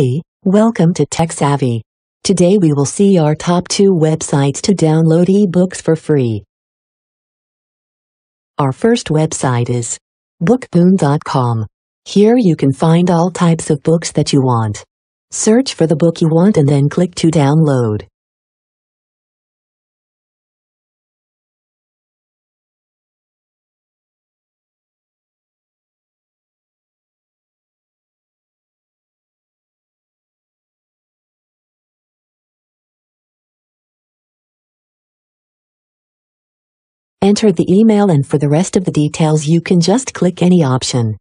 Hey, welcome to Tech Savvy. Today we will see our top 2 websites to download ebooks for free. Our first website is Bookboon.com. Here you can find all types of books that you want. Search for the book you want and then click to download. Enter the email, and for the rest of the details you can just click any option.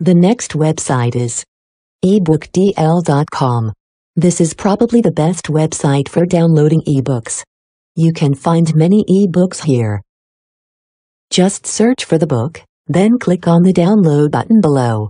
The next website is ebook-dl.com. This is probably the best website for downloading ebooks. You can find many ebooks here. Just search for the book, then click on the download button below.